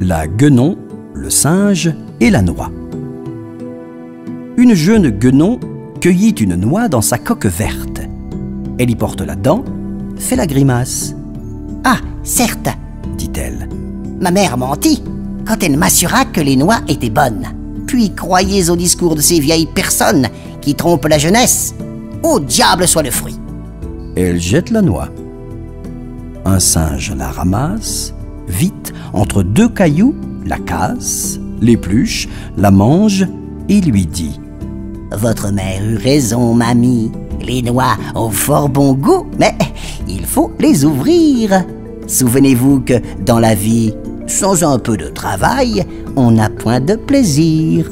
La guenon, le singe et la noix. Une jeune guenon cueillit une noix dans sa coque verte. Elle y porte la dent, fait la grimace. « Ah, certes, » dit-elle, « ma mère mentit quand elle m'assura que les noix étaient bonnes. Puis croyez au discours de ces vieilles personnes qui trompent la jeunesse. Au diable soit le fruit !» Elle jette la noix. Un singe la ramasse, vite, entre deux cailloux, la casse, l'épluche, la mange et lui dit « Votre mère eut raison, mamie. Les noix ont fort bon goût, mais il faut les ouvrir. Souvenez-vous que dans la vie, sans un peu de travail, on n'a point de plaisir. »